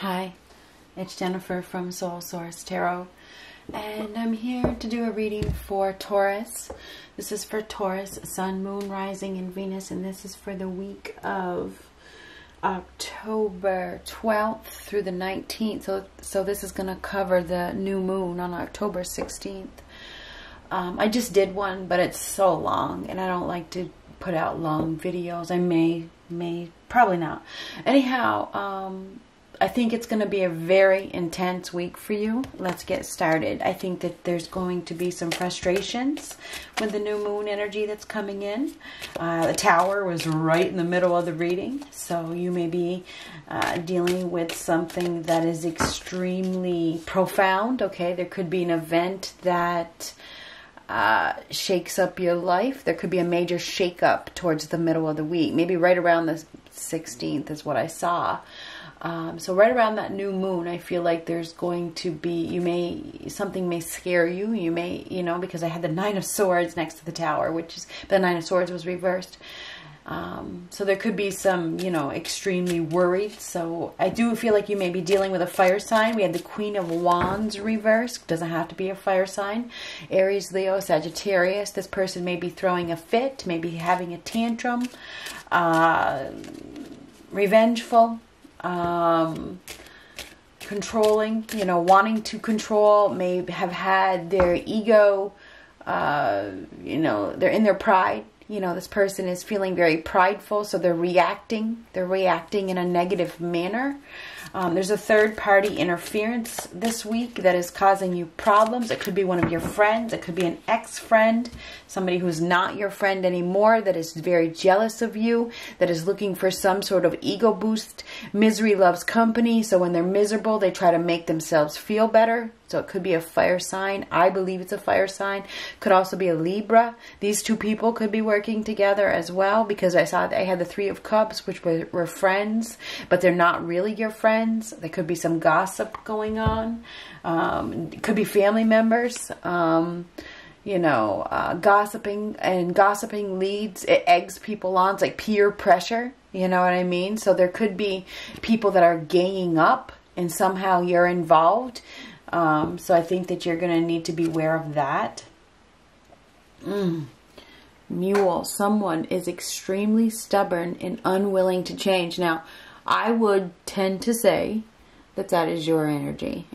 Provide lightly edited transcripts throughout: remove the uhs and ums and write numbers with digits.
Hi, it's Jennifer from Soul Source Tarot, and I'm here to do a reading for Taurus. This is for Taurus, Sun, Moon, Rising, and Venus, and this is for the week of October 12th through the 19th. So this is going to cover the new moon on October 16th. I just did one, but it's so long, and I don't like to put out long videos. I may, probably not. Anyhow, I think it's going to be a very intense week for you. Let's get started. I think that there's going to be some frustrations with the new moon energy that's coming in. The Tower was right in the middle of the reading. So you may be dealing with something that is extremely profound. Okay, there could be an event that shakes up your life. There could be a major shakeup towards the middle of the week. Maybe right around the 16th is what I saw. So right around that new moon, I feel like there's going to be, something may scare you. You may, because I had the Nine of Swords next to the Tower, which is, the Nine of Swords was reversed. So there could be some, extremely worried. So I do feel like you may be dealing with a fire sign. We had the Queen of Wands reversed. Doesn't have to be a fire sign. Aries, Leo, Sagittarius. This person may be throwing a fit, maybe having a tantrum, revengeful. Controlling, wanting to control, may have had their ego, they're in their pride, this person is feeling very prideful, so they're reacting in a negative manner. There's a third party interference this week that is causing you problems. It could be one of your friends. It could be an ex-friend, somebody who's not your friend anymore, that is very jealous of you, that is looking for some sort of ego boost. Misery loves company, so when they're miserable, they try to make themselves feel better. So it could be a fire sign. I believe it's a fire sign. Could also be a Libra. These two people could be working together as well, because I saw that I had the Three of Cups, which were friends, but they're not really your friends. There could be some gossip going on. It could be family members. Gossiping leads, it eggs people on. It's like peer pressure. You know what I mean? So there could be people that are ganging up and somehow you're involved. So I think that you're going to need to be aware of that. Mule. Someone is extremely stubborn and unwilling to change. Now, I would tend to say that that is your energy.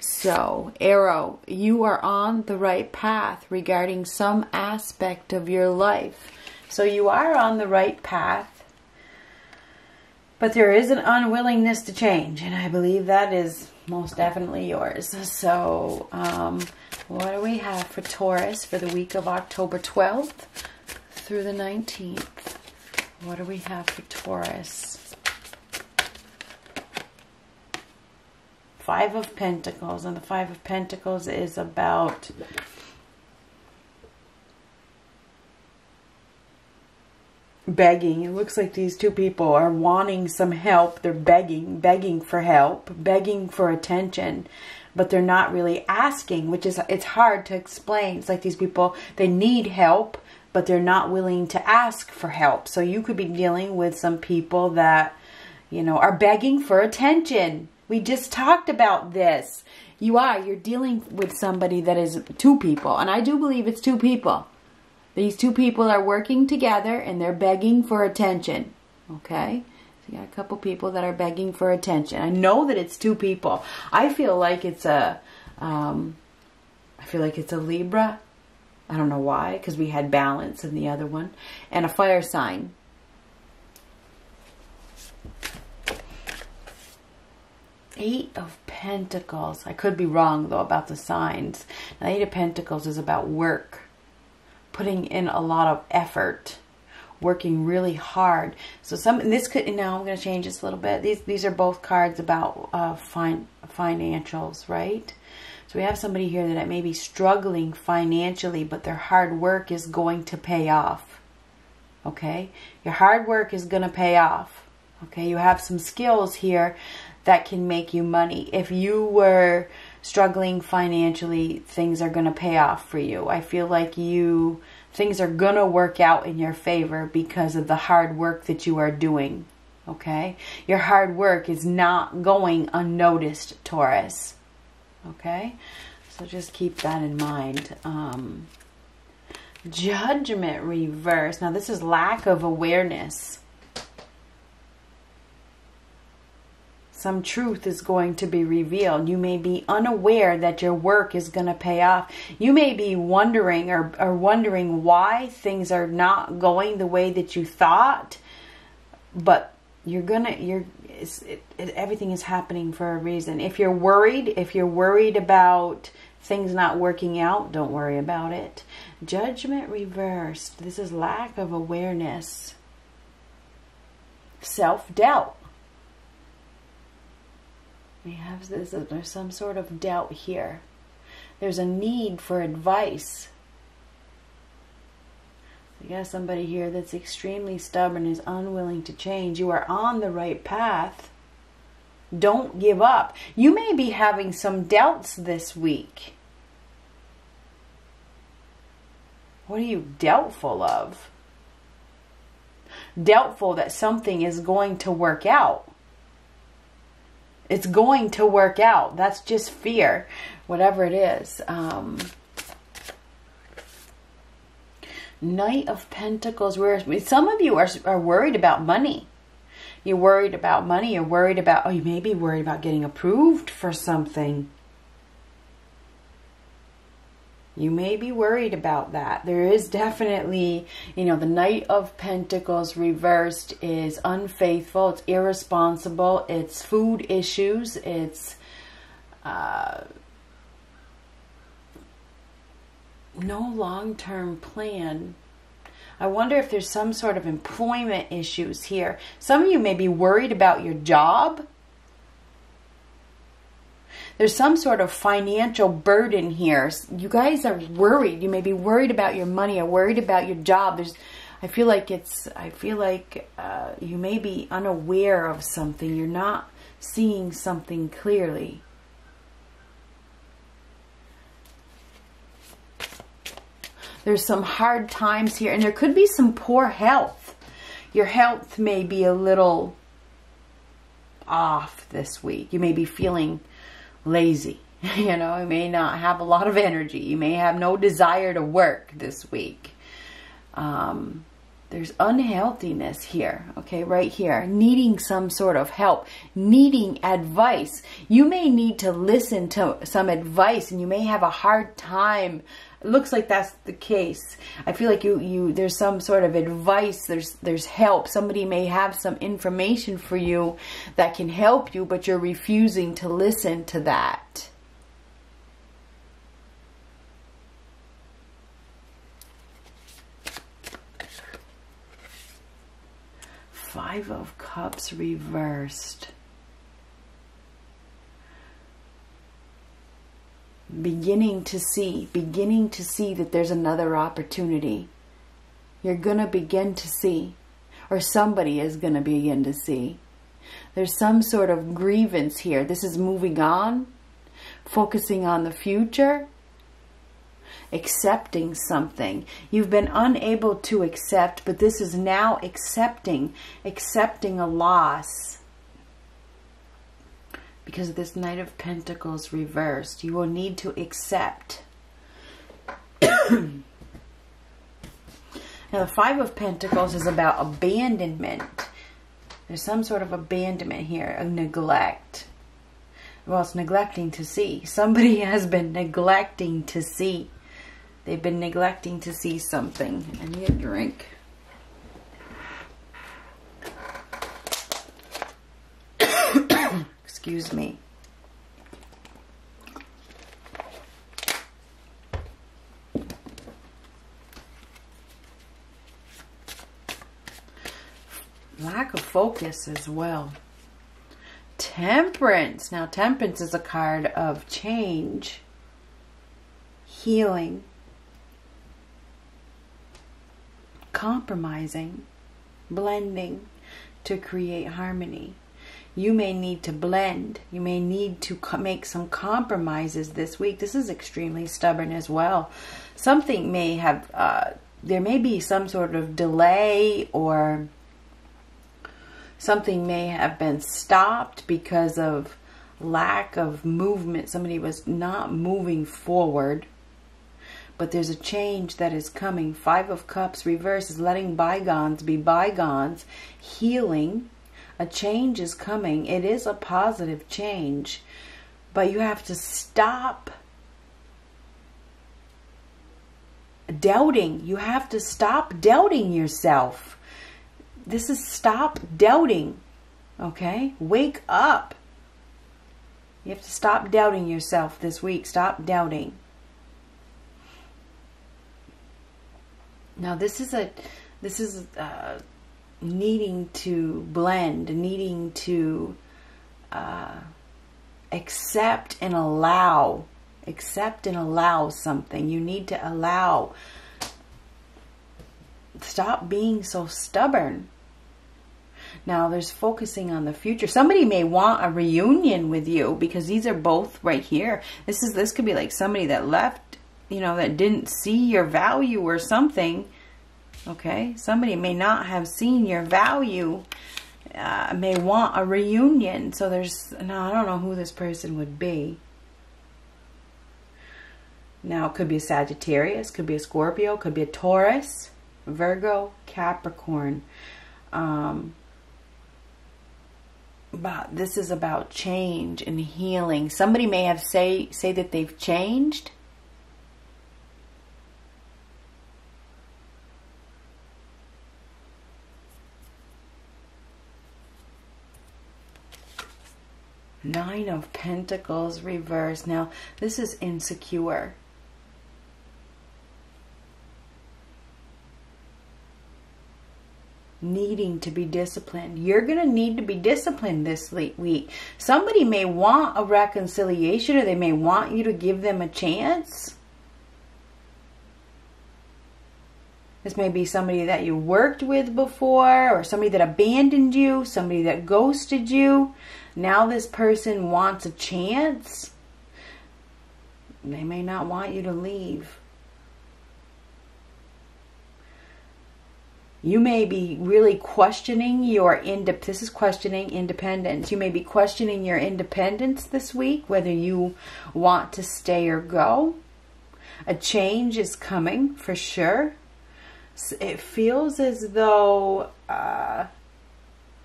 So, Arrow, you are on the right path regarding some aspect of your life. So you are on the right path. But there is an unwillingness to change, and I believe that is most definitely yours. So, what do we have for Taurus for the week of October 12th through the 19th? What do we have for Taurus? Five of Pentacles, and the Five of Pentacles is about begging. It looks like these two people are wanting some help. They're begging for help, begging for attention, but they're not really asking, which is, it's hard to explain. It's like these people, they need help, but they're not willing to ask for help. So you could be dealing with some people that, are begging for attention. We just talked about this. You're dealing with somebody that is two people, and I do believe it's two people. These two people are working together and they're begging for attention. Okay? So you got a couple people that are begging for attention. I know that it's two people. I feel like it's a Libra. I don't know why, because we had balance in the other one, and a fire sign. Eight of Pentacles. I could be wrong though about the signs. Now, Eight of Pentacles is about work. Putting in a lot of effort, working really hard. So now I'm going to change this a little bit. These are both cards about financials, right? So we have somebody here that may be struggling financially, but their hard work is going to pay off. Okay? Your hard work is going to pay off. Okay? You have some skills here that can make you money. If you were struggling financially, things are going to pay off for you. I feel like things are going to work out in your favor because of the hard work that you are doing. okay? Your hard work is not going unnoticed, Taurus, okay? So just keep that in mind. Judgment reverse. Now this is lack of awareness. Some truth is going to be revealed. You may be unaware that your work is going to pay off. You may be wondering or wondering why things are not going the way that you thought, but everything is happening for a reason. If you're worried about things not working out, don't worry about it. Judgment reversed. This is lack of awareness. Self-doubt. We have this, there's some sort of doubt here. There's a need for advice. You got somebody here that's extremely stubborn, is unwilling to change. You are on the right path. Don't give up. You may be having some doubts this week. What are you doubtful of? Doubtful that something is going to work out. It's going to work out. That's just fear, whatever it is. Knight of Pentacles. Some of you are worried about money. You're worried about money. You're worried about, you may be worried about getting approved for something. You may be worried about that. There is definitely, the Knight of Pentacles reversed is unfaithful. It's irresponsible. It's food issues. It's no long-term plan. I wonder if there's some sort of employment issues here. Some of you may be worried about your job. There's some sort of financial burden here. You guys are worried. You may be worried about your money or worried about your job. I feel like you may be unaware of something. You're not seeing something clearly. There's some hard times here, and there could be some poor health. Your health may be a little off this week. You may be feeling lazy. You may not have a lot of energy. You may have no desire to work this week. There's unhealthiness here, okay, right here. Needing some sort of help, needing advice. You may need to listen to some advice, and you may have a hard time. It looks like that's the case. I feel like there's some sort of advice, there's help. Somebody may have some information for you that can help you, but you're refusing to listen to that. Five of Cups reversed. Beginning to see that there's another opportunity. You're going to begin to see, or somebody is going to begin to see. There's some sort of grievance here. This is moving on, focusing on the future, accepting something. You've been unable to accept, but this is now accepting a loss. Because of this Knight of Pentacles reversed, you will need to accept. Now the Five of Pentacles is about abandonment. There's some sort of abandonment here, a neglect. Well, it's neglecting to see. Somebody has been neglecting to see. They've been neglecting to see something. I need a drink. Excuse me. Lack of focus as well. Temperance. Now, Temperance is a card of change, healing, compromising, blending to create harmony. You may need to blend. You may need to make some compromises this week. This is extremely stubborn as well. Something may have, there may be some sort of delay or Something may have been stopped because of lack of movement. Somebody was not moving forward. But there's a change that is coming. Five of Cups reverse is letting bygones be bygones. Healing. A change is coming. It is a positive change. But you have to stop doubting. You have to stop doubting yourself. This is stop doubting. Okay? Wake up. You have to stop doubting yourself this week. Stop doubting. Now this is needing to blend, needing to accept and allow something. You need to allow. Stop being so stubborn. Now there's focusing on the future. Somebody may want a reunion with you because these are both right here. This could be like somebody that left, you know, that didn't see your value or something. Okay, somebody may not have seen your value, may want a reunion. So I don't know who this person would be. Now it could be a Sagittarius, could be a Scorpio, could be a Taurus, Virgo, Capricorn. But this is about change and healing. Somebody may have say that they've changed. Nine of Pentacles reverse. Now this is insecure. Needing to be disciplined. You're going to need to be disciplined this week. Somebody may want a reconciliation, or they may want you to give them a chance. This may be somebody that you worked with before, or somebody that abandoned you, somebody that ghosted you. Now this person wants a chance. They may not want you to leave. You may be really questioning your independence. This is questioning independence. You may be questioning your independence this week, whether you want to stay or go. A change is coming for sure. It feels as though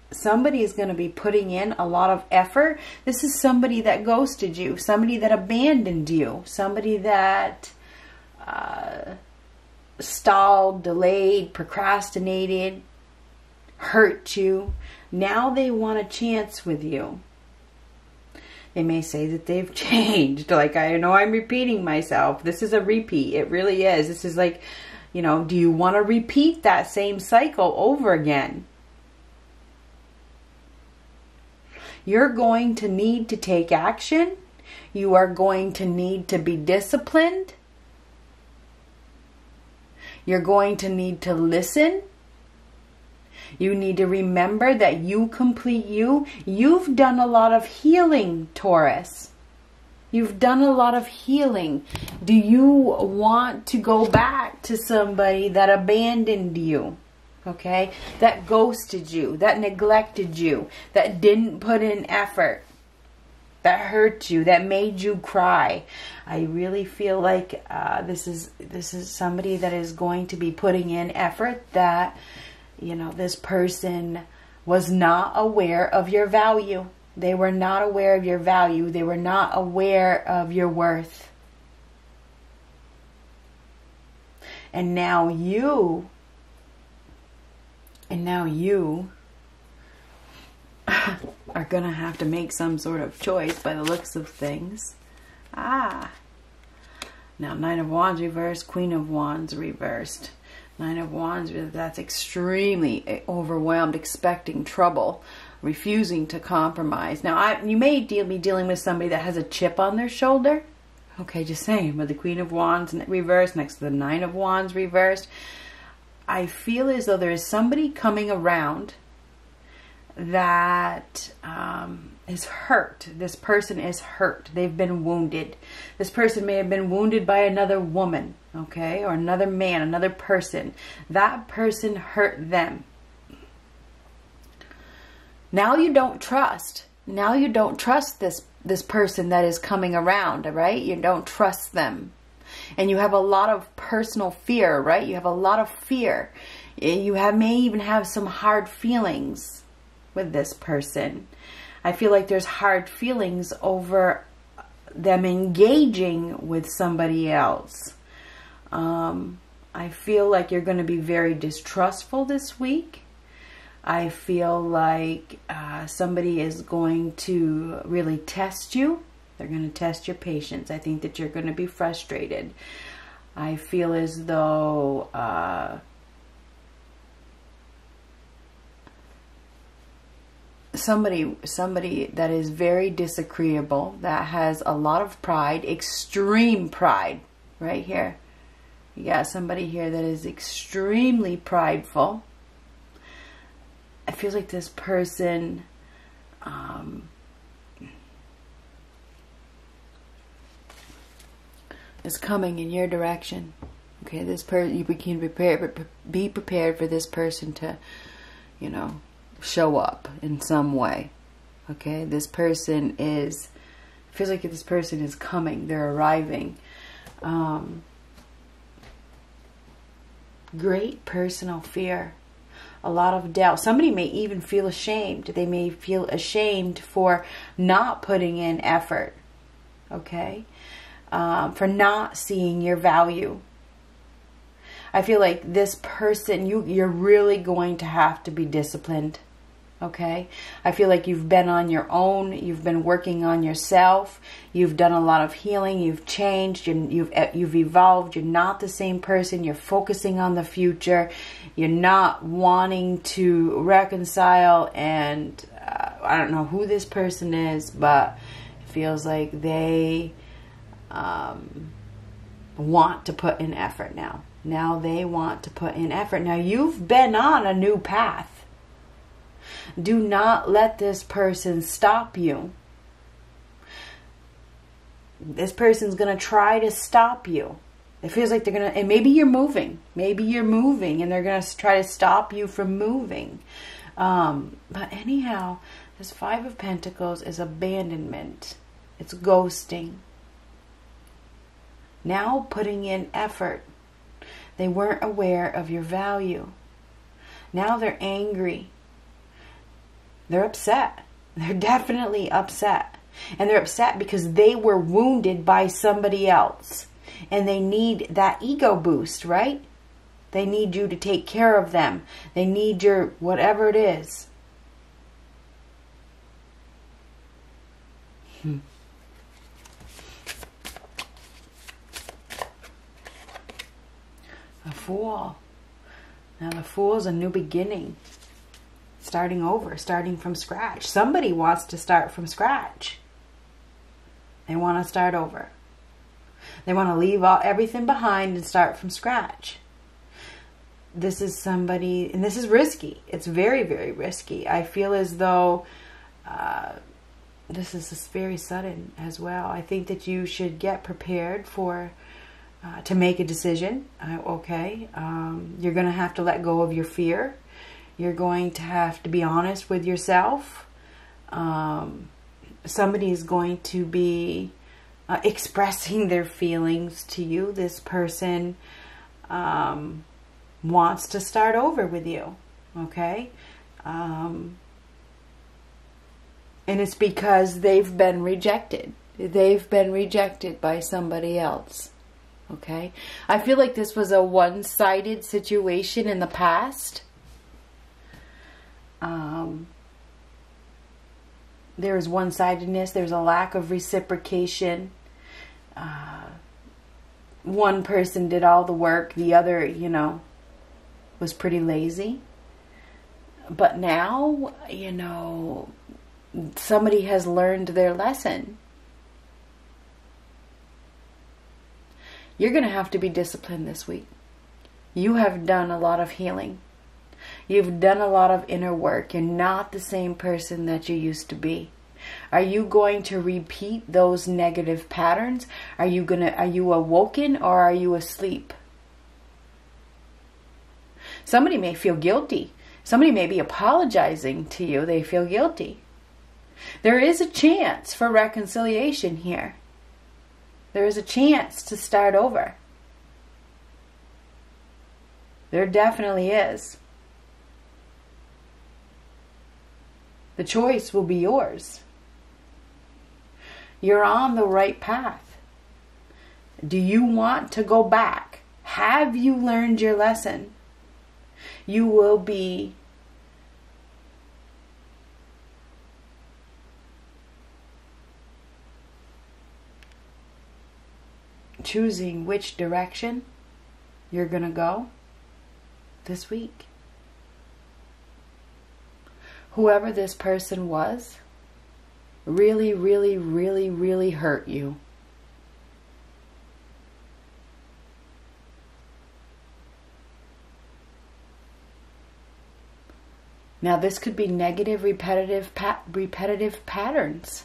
somebody is going to be putting in a lot of effort. This is somebody that ghosted you, somebody that abandoned you, somebody that stalled, delayed, procrastinated, hurt you. Now they want a chance with you. They may say that they've changed. Like, I know I'm repeating myself. This is a repeat. It really is. This is like, you know, do you want to repeat that same cycle over again? You're going to need to take action. You are going to need to be disciplined. You're going to need to listen. You need to remember that you complete you. You've done a lot of healing, Taurus. You've done a lot of healing. Do you want to go back to somebody that abandoned you? Okay? That ghosted you, that neglected you, that didn't put in effort, that hurt you, that made you cry. I really feel like this is somebody that is going to be putting in effort, that, you know, this person was not aware of your value. They were not aware of your value. They were not aware of your worth. And now you... and now you are going to have to make some sort of choice by the looks of things. Ah. Now, Nine of Wands reversed, Queen of Wands reversed. Nine of Wands, that's extremely overwhelmed, expecting trouble, refusing to compromise. Now, you may be dealing with somebody that has a chip on their shoulder. Okay, just saying. With the Queen of Wands reversed next to the Nine of Wands reversed, I feel as though there is somebody coming around that is hurt. This person is hurt. They've been wounded. This person may have been wounded by another woman, okay, or another man, another person. That person hurt them. Now you don't trust. Now you don't trust this person that is coming around, right? You don't trust them. And you have a lot of personal fear, right? You have a lot of fear. You may even have some hard feelings with this person. I feel like there's hard feelings over them engaging with somebody else. I feel like you're going to be very distrustful this week. I feel like somebody is going to really test you. They're going to test your patience. I think that you're going to be frustrated. I feel as though somebody that is very disagreeable, that has a lot of pride, extreme pride right here. You got somebody here that is extremely prideful. I feel like this person... is coming in your direction. Okay, this person, you can be prepared for this person to, you know, show up in some way. Okay, this person is, feels like this person is coming, they're arriving. Great personal fear, a lot of doubt. Somebody may even feel ashamed. They may feel ashamed for not putting in effort. Okay. For not seeing your value. I feel like this person, you're really going to have to be disciplined. Okay? I feel like you've been on your own. You've been working on yourself. You've done a lot of healing. You've changed. You've evolved. You're not the same person. You're focusing on the future. You're not wanting to reconcile. And I don't know who this person is, but it feels like they... want to put in effort now. Now they want to put in effort. Now you've been on a new path. Do not let this person stop you. This person's going to try to stop you. It feels like they're going to, and maybe you're moving. Maybe you're moving and they're going to try to stop you from moving. But anyhow, this Five of Pentacles is abandonment. It's ghosting. Now putting in effort. They weren't aware of your value. Now they're angry. They're upset. They're definitely upset. And they're upset because they were wounded by somebody else. And they need that ego boost, right? They need you to take care of them. They need your whatever it is. The Fool. Now the Fool is a new beginning. Starting over. Starting from scratch. Somebody wants to start from scratch. They want to start over. They want to leave everything behind and start from scratch. This is somebody... And this is risky. It's very, very risky. I feel as though... this is very sudden as well. I think that you should get prepared for... to make a decision, okay, you're going to have to let go of your fear. You're going to have to be honest with yourself. Somebody is going to be expressing their feelings to you. This person wants to start over with you, okay? And it's because they've been rejected. They've been rejected by somebody else. Okay, I feel like this was a one-sided situation in the past. There is one-sidedness. There's a lack of reciprocation. One person did all the work. The other, you know, was pretty lazy. But now, you know, somebody has learned their lesson. You're going to have to be disciplined this week. You have done a lot of healing. You've done a lot of inner work. You're not the same person that you used to be. Are you going to repeat those negative patterns? Are you awoken or are you asleep? Somebody may feel guilty. Somebody may be apologizing to you. They feel guilty. There is a chance for reconciliation here. There is a chance to start over. There definitely is. The choice will be yours. You're on the right path. Do you want to go back? Have you learned your lesson? You will be choosing which direction you're going to go this week. Whoever this person was really, really, really, really hurt you. Now this could be negative, repetitive patterns.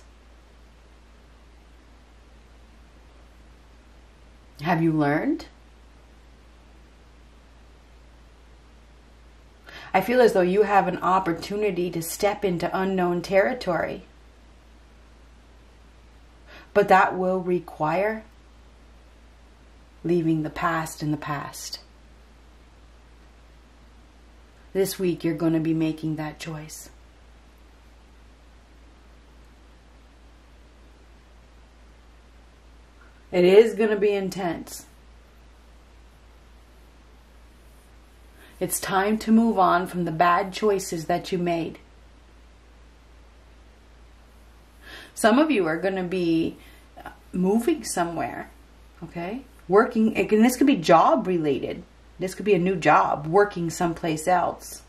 Have you learned? I feel as though you have an opportunity to step into unknown territory. But that will require leaving the past in the past. This week, you're going to be making that choice. It is going to be intense. It's time to move on from the bad choices that you made. Some of you are going to be moving somewhere, okay? Working, and this could be job related. This could be a new job, working someplace else.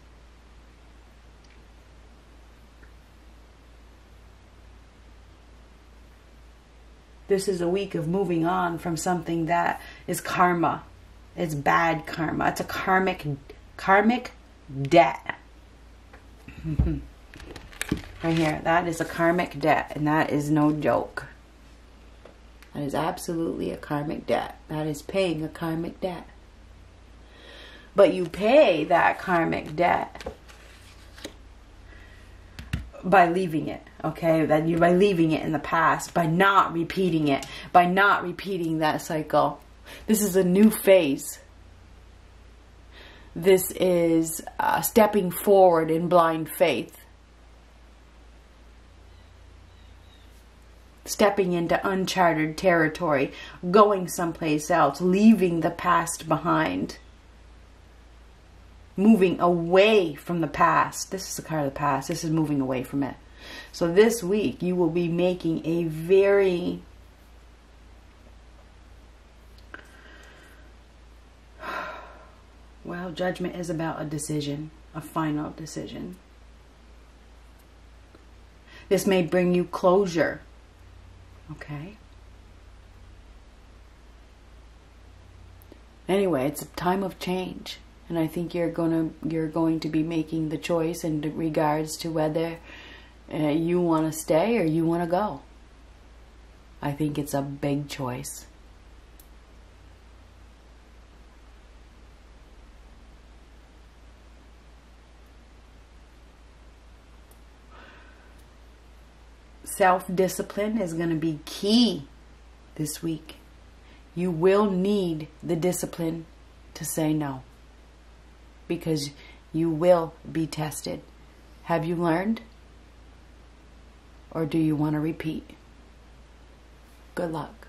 This is a week of moving on from something that is karma. It's bad karma. It's a karmic debt. Right here, that is a karmic debt, and that is no joke. That is absolutely a karmic debt. That is paying a karmic debt. But you pay that karmic debt by leaving it, okay? By leaving it in the past, by not repeating it, by not repeating that cycle. This is a new phase. This is stepping forward in blind faith. Stepping into uncharted territory, going someplace else, leaving the past behind. Moving away from the past. This is the card of the past. This is moving away from it. So this week, you will be making a very well, judgment is about a decision, a final decision. This may bring you closure. Okay. Anyway, it's a time of change. And I think you're going to be making the choice in regards to whether you want to stay or you want to go. I think it's a big choice. Self-discipline is going to be key this week. You will need the discipline to say no. Because you will be tested. Have you learned? Or do you want to repeat? Good luck.